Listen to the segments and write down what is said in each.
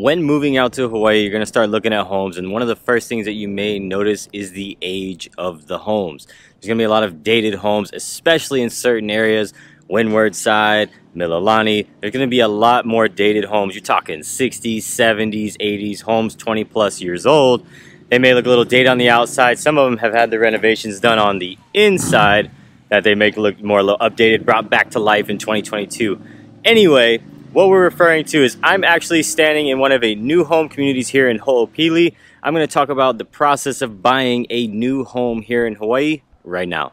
When moving out to Hawaii, you're going to start looking at homes, and one of the first things that you may notice is the age of the homes. There's going to be a lot of dated homes, especially in certain areas, Windward Side, Mililani. There's going to be a lot more dated homes. You're talking 60s, 70s, 80s, homes 20 plus years old. They may look a little dated on the outside. Some of them have had the renovations done on the inside that they make look more updated, brought back to life in 2022. Anyway, what we're referring to is I'm actually standing in one of a new home communities here in Ho'opili. I'm going to talk about the process of buying a new home here in Hawaii right now.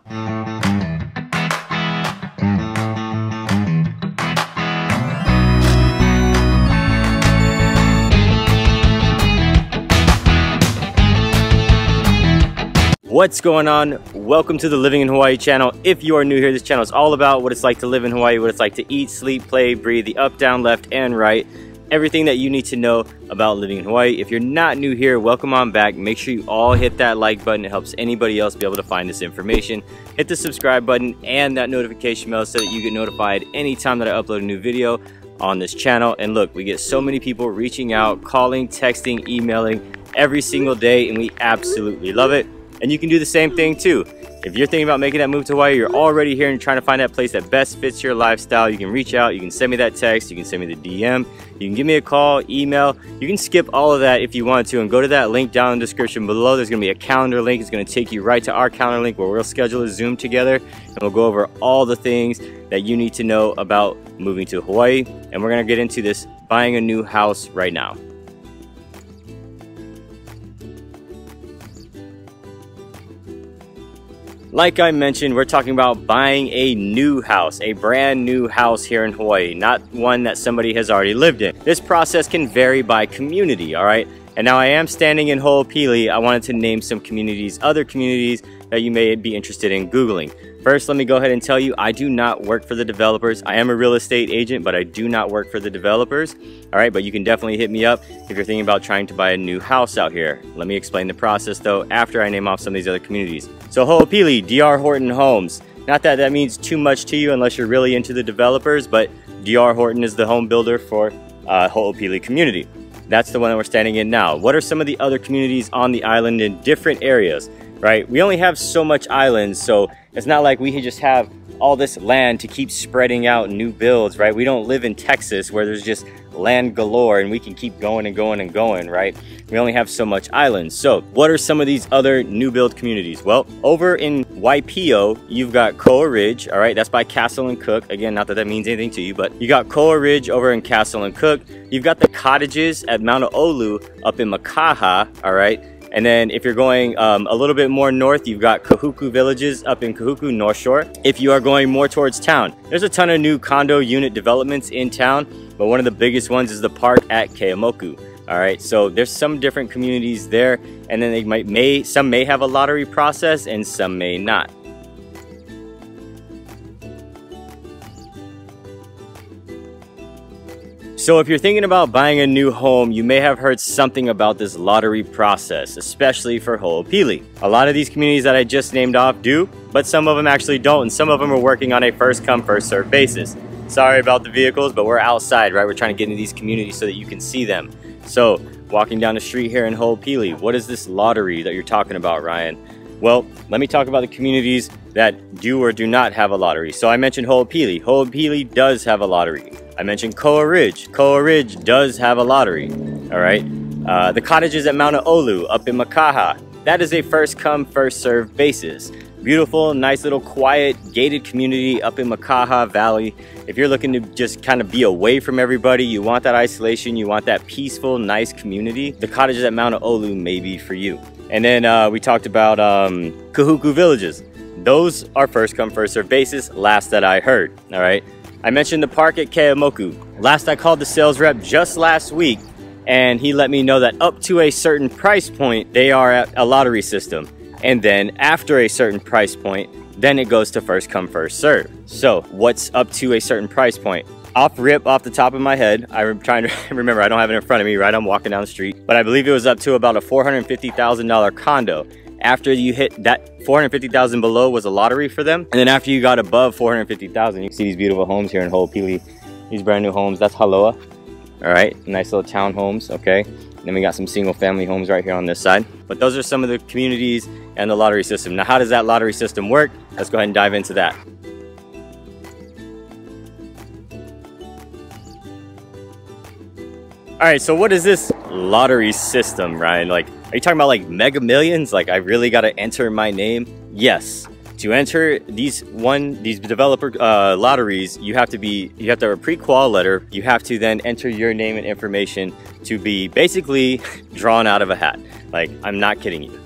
What's going on? Welcome to the Living in Hawaii channel. If you are new here, this channel is all about what it's like to live in Hawaii, what it's like to eat, sleep, play, breathe, the up, down, left, and right. Everything that you need to know about living in Hawaii. If you're not new here, welcome on back. Make sure you all hit that like button. It helps anybody else be able to find this information. Hit the subscribe button and that notification bell so that you get notified anytime that I upload a new video on this channel. And look, we get so many people reaching out, calling, texting, emailing every single day, and we absolutely love it. And you can do the same thing too. If you're thinking about making that move to Hawaii, you're already here and trying to find that place that best fits your lifestyle, you can reach out, you can send me that text, you can send me the DM, you can give me a call, email, you can skip all of that if you want to and go to that link down in the description below. There's gonna be a calendar link. It's gonna take you right to our calendar link where we'll schedule a Zoom together and we'll go over all the things that you need to know about moving to Hawaii. And we're gonna get into this buying a new house right now. Like I mentioned, we're talking about buying a new house, a brand new house here in Hawaii, not one that somebody has already lived in. This process can vary by community, all right? And now I am standing in Ho'opili. I wanted to name some communities, other communities that you may be interested in Googling. First, let me go ahead and tell you, I do not work for the developers. I am a real estate agent, but I do not work for the developers. All right, but you can definitely hit me up if you're thinking about trying to buy a new house out here. Let me explain the process though, after I name off some of these other communities. So Ho'opili, D.R. Horton Homes. Not that that means too much to you unless you're really into the developers, but D.R. Horton is the home builder for Ho'opili community. That's the one that we're standing in now. What are some of the other communities on the island in different areas? Right, we only have so much island, so it's not like we can just have all this land to keep spreading out new builds, right? We don't live in Texas where there's just land galore and we can keep going and going and going, right? We only have so much island. So what are some of these other new build communities? Well, over in Waipio, you've got Koa Ridge, all right? That's by Castle and Cook. Again, not that that means anything to you, but you got Koa Ridge over in Castle and Cook. You've got the cottages at Mauna Olu up in Makaha, all right? And then if you're going a little bit more north, you've got Kahuku villages up in Kahuku, North Shore. If you are going more towards town, there's a ton of new condo unit developments in town, but one of the biggest ones is the park at Keomoku. All right, so there's some different communities there, and then they some may have a lottery process and some may not. So if you're thinking about buying a new home, you may have heard something about this lottery process, especially for Ho'opili. A lot of these communities that I just named off do, but some of them actually don't, and some of them are working on a first come, first serve basis. Sorry about the vehicles, but we're outside, right? We're trying to get into these communities so that you can see them. So walking down the street here in Ho'opili, what is this lottery that you're talking about, Ryan? Well, let me talk about the communities that do or do not have a lottery. So I mentioned Ho'opili. Ho'opili does have a lottery. I mentioned Koa Ridge. Koa Ridge does have a lottery, all right? The cottages at Mauna Olu up in Makaha. That is a first come, first serve basis. Beautiful, nice little quiet gated community up in Makaha Valley. If you're looking to just kind of be away from everybody, you want that isolation, you want that peaceful, nice community, the cottages at Mauna Olu may be for you. And then we talked about Kahuku villages. Those are first come, first serve basis, last that I heard, all right? I mentioned the park at Keomoku. Last I called the sales rep just last week, and he let me know that up to a certain price point, they are at a lottery system. And then after a certain price point, then it goes to first come, first serve. So what's up to a certain price point? Off the top of my head, I'm trying to remember, I don't have it in front of me, right? I'm walking down the street, but I believe it was up to about a $450,000 condo. After you hit that $450,000 below was a lottery for them. And then after you got above $450,000, you can see these beautiful homes here in Ho'opili. These brand new homes, that's Haloa. All right, nice little town homes, okay? And then we got some single family homes right here on this side. But those are some of the communities and the lottery system. Now, how does that lottery system work? Let's go ahead and dive into that. All right, so what is this lottery system, Ryan? Like, are you talking about like Mega Millions? Like, I really got to enter my name? Yes. To enter these developer lotteries, you have to have a pre-qual letter. You have to then enter your name and information to be basically drawn out of a hat. Like, I'm not kidding you.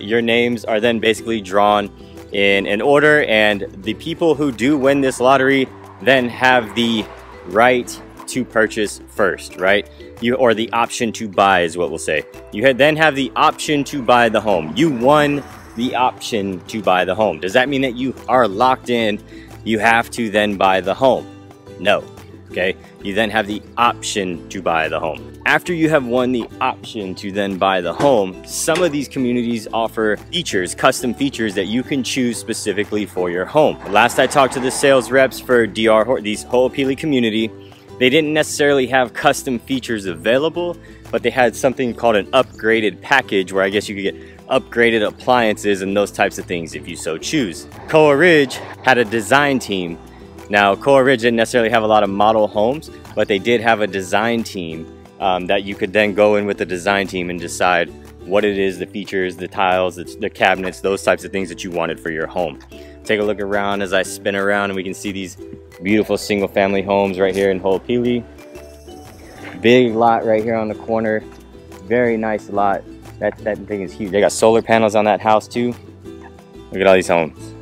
Your names are then basically drawn in an order, and the people who do win this lottery then have the right to purchase first, right? Or the option to buy is what we'll say. You then have the option to buy the home. You won the option to buy the home. Does that mean that you are locked in? You have to then buy the home? No, okay? You then have the option to buy the home. After you have won the option to then buy the home, some of these communities offer features, custom features that you can choose specifically for your home. Last I talked to the sales reps for these Ho'opili community, they didn't necessarily have custom features available, but they had something called an upgraded package where I guess you could get upgraded appliances and those types of things if you so choose. Koa Ridge had a design team. Now, Koa Ridge didn't necessarily have a lot of model homes, but they did have a design team that you could then go in with the design team and decide what it is, the features, the tiles, the cabinets, those types of things that you wanted for your home. Take a look around as I spin around and we can see these beautiful single family homes right here in Ho'opili. Big lot right here on the corner. Very nice lot. That thing is huge. They got solar panels on that house too. Look at all these homes.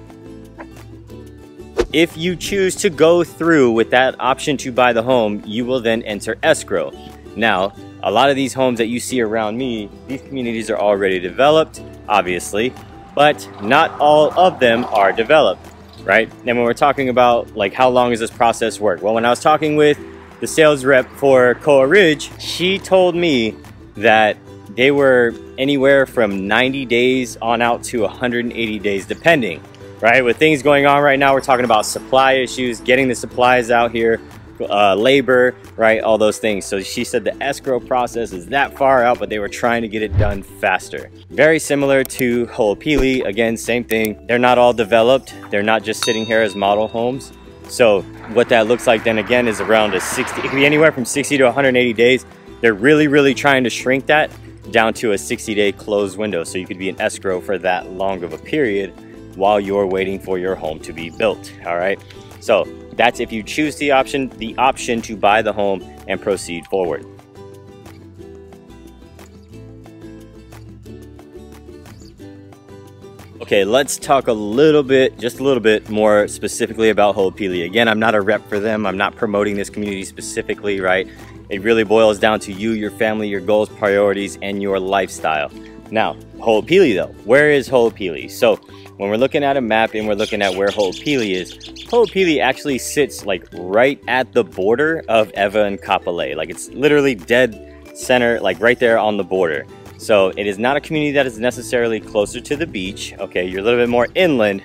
If you choose to go through with that option to buy the home, you will then enter escrow. Now, a lot of these homes that you see around me, these communities are already developed, obviously, but not all of them are developed. Right? And when we're talking about like how long does this process work? Well, when I was talking with the sales rep for Koa Ridge, she told me that they were anywhere from 90 days on out to 180 days depending, right? With things going on right now, we're talking about supply issues, getting the supplies out here, labor, right? All those things. So she said the escrow process is that far out, but they were trying to get it done faster. Very similar to Ho'opili. Again, same thing. They're not all developed. They're not just sitting here as model homes. So what that looks like then again is around a 60, it could be anywhere from 60 to 180 days. They're really, really trying to shrink that down to a 60-day closed window. So you could be in escrow for that long of a period while you're waiting for your home to be built, all right? So that's if you choose the option to buy the home and proceed forward. Okay, let's talk a little bit, just a little bit more specifically about Ho'opili. Again, I'm not a rep for them. I'm not promoting this community specifically, right? It really boils down to you, your family, your goals, priorities, and your lifestyle. Now, Ho'opili though, where is Ho'opili? So when we're looking at a map and we're looking at where Ho'opili is, Ho'opili actually sits like right at the border of Ewa and Kapolei. Like it's literally dead center, like right there on the border. So it is not a community that is necessarily closer to the beach. Okay, you're a little bit more inland,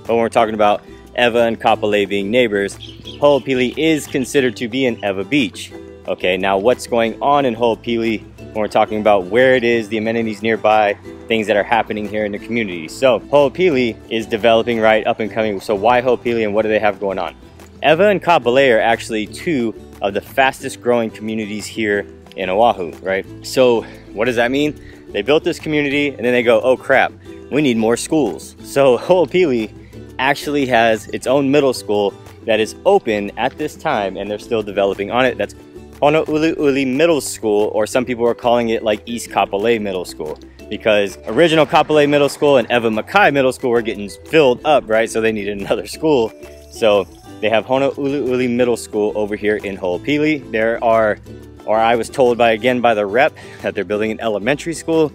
but when we're talking about Ewa and Kapolei being neighbors, Ho'opili is considered to be in Ewa Beach. Okay, now what's going on in Ho'opili? When we're talking about where it is, the amenities nearby, things that are happening here in the community. So Ho'opili is developing, right, up and coming. So why Ho'opili and what do they have going on? Ewa and Kapolei are actually two of the fastest growing communities here in Oahu, right? So what does that mean? They built this community and then they go, oh crap, we need more schools. So Ho'opili actually has its own middle school that is open at this time and they're still developing on it. That's Honouliuli Middle School, or some people are calling it like East Kapolei Middle School, because original Kapolei Middle School and Ewa Makai Middle School were getting filled up, right? So they needed another school. So they have Honouliuli Middle School over here in Ho'opili. There are, or I was told by the rep, that they're building an elementary school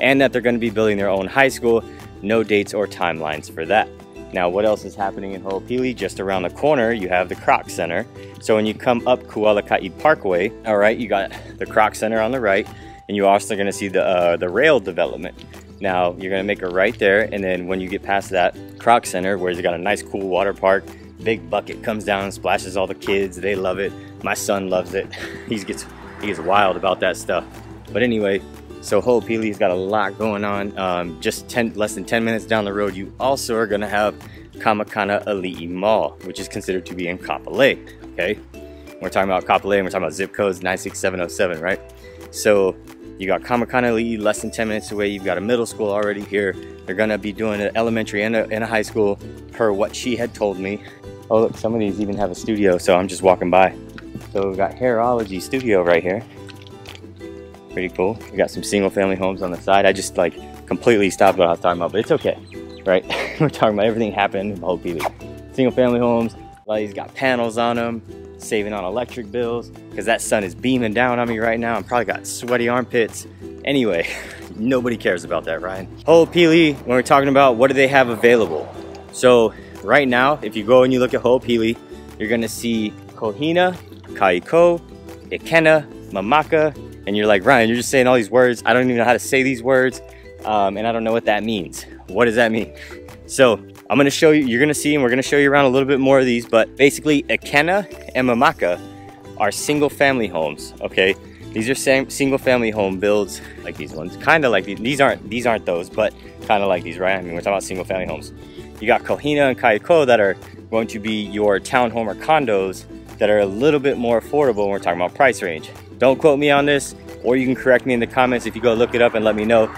and that they're going to be building their own high school. No dates or timelines for that. Now, what else is happening in Ho'opili? Just around the corner, you have the Kroc Center. So when you come up Kualaka'i Parkway, all right, you got the Kroc Center on the right, and you're also gonna see the rail development. Now, you're gonna make a right there, and then when you get past that Kroc Center, where it's got a nice cool water park, big bucket comes down, splashes all the kids, they love it. My son loves it. He gets He's wild about that stuff. But anyway, so Ho'opili's got a lot going on. Just less than 10 minutes down the road, you also are gonna have Kamakana Ali'i Mall, which is considered to be in Kapolei, okay? We're talking about Kapolei and we're talking about zip codes 96707, right? So you got Kamakana Ali'i less than 10 minutes away. You've got a middle school already here. They're gonna be doing an elementary and a high school per what she had told me. Oh look, some of these even have a studio, so I'm just walking by. So we've got Hairology Studio right here. Pretty cool. We got some single family homes on the side. I just like completely stopped what I was talking about, but it's okay, right? We're talking about everything happened in Ho'opili. Single family homes, a lot of these got panels on them, saving on electric bills, because that sun is beaming down on me right now. I'm probably got sweaty armpits. Anyway, nobody cares about that, Ryan. Ho'opili, when we're talking about what do they have available. So right now, if you go and you look at Ho'opili, you're gonna see Kohina, Kaiko, Ēkena, Mamaka, and you're like, Ryan, you're just saying all these words. I don't even know how to say these words, and I don't know what that means. What does that mean? So I'm gonna show you, you're gonna see, and we're gonna show you around a little bit more of these, but basically Ēkena and Mamaka are single family homes, okay? These are single family home builds, like these ones, kind of like these. These aren't those, but kind of like these, right? I mean, we're talking about single family homes. You got Kohina and Kaiko that are going to be your townhome or condos that are a little bit more affordable when we're talking about price range. Don't quote me on this, or you can correct me in the comments if you go look it up and let me know,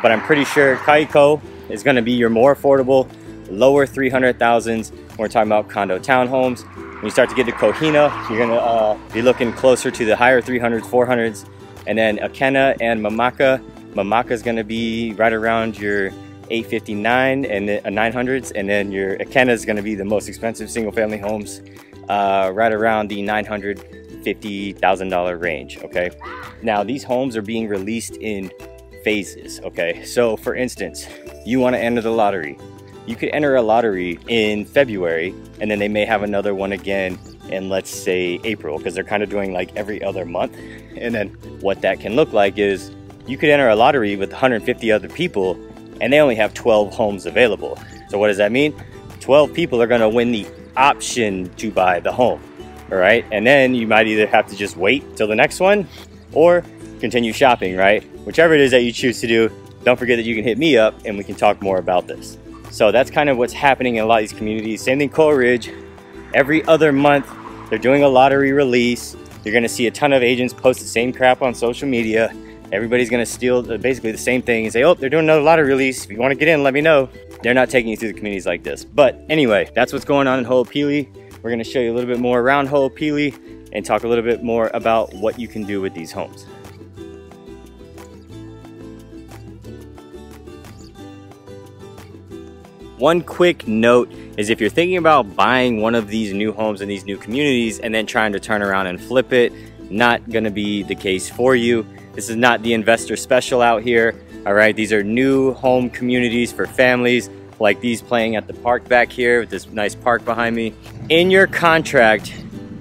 but I'm pretty sure Kaiko is gonna be your more affordable, lower 300,000s when we're talking about condo townhomes. When you start to get to Kohina, you're gonna be looking closer to the higher 300s, 400s, and then Ēkena and Mamaka. Mamaka's gonna be right around your 859 and 900s, and then your Ēkena is gonna be the most expensive single family homes, right around the $950,000 range, okay? Now, these homes are being released in phases, okay? So for instance, you wanna enter the lottery. You could enter a lottery in February, and then they may have another one again in, let's say, April, because they're kind of doing like every other month. And then what that can look like is you could enter a lottery with 150 other people, and they only have 12 homes available. So what does that mean? 12 people are gonna win the option to buy the home, all right? And then you might either have to just wait till the next one or continue shopping, right? Whichever it is that you choose to do, don't forget that you can hit me up and we can talk more about this. So that's kind of what's happening in a lot of these communities. Same thing, Koa Ridge. Every other month, they're doing a lottery release. You're gonna see a ton of agents post the same crap on social media. Everybody's gonna steal basically the same thing and say, oh, they're doing another lottery release. If you wanna get in, let me know. They're not taking you through the communities like this. But anyway, that's what's going on in Ho'opili. We're gonna show you a little bit more around Ho'opili and talk a little bit more about what you can do with these homes. One quick note is if you're thinking about buying one of these new homes in these new communities and then trying to turn around and flip it, not gonna be the case for you. This is not the investor special out here, all right? These are new home communities for families, like these playing at the park back here with this nice park behind me. In your contract,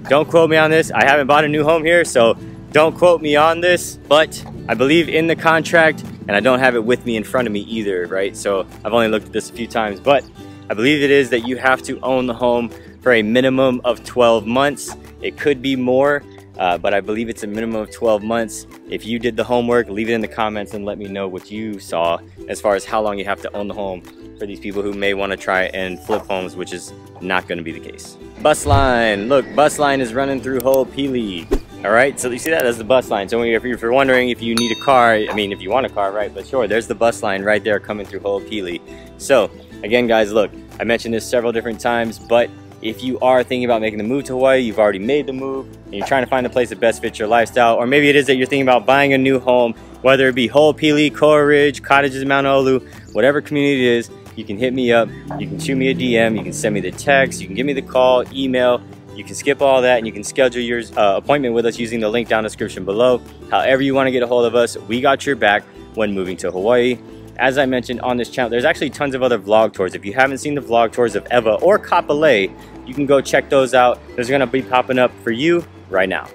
don't quote me on this, I haven't bought a new home here, so don't quote me on this, but I believe in the contract, and I don't have it with me in front of me either, right? So I've only looked at this a few times, but I believe it is that you have to own the home for a minimum of 12 months. It could be more, but I believe it's a minimum of 12 months. If you did the homework, leave it in the comments and let me know what you saw as far as how long you have to own the home for these people who may want to try and flip homes, which is not going to be the case. Bus line, look, bus line is running through Ho'opili. All right, so you see that? That's the bus line. So if you're wondering if you need a car, I mean, if you want a car, right? But sure, there's the bus line right there coming through Ho'opili. So again, guys, look, I mentioned this several different times, but if you are thinking about making the move to Hawaii, you've already made the move, and you're trying to find the place that best fits your lifestyle, or maybe it is that you're thinking about buying a new home, whether it be Ho'opili, Koa Ridge, cottages in Mauna Olu, whatever community it is, you can hit me up, you can shoot me a DM, you can send me the text, you can give me the call, email. You can skip all that and you can schedule your appointment with us using the link down description below. However you want to get a hold of us, we got your back when moving to Hawaii. As I mentioned on this channel, there's actually tons of other vlog tours. If you haven't seen the vlog tours of Ewa or Kapolei, you can go check those out. Those are going to be popping up for you right now.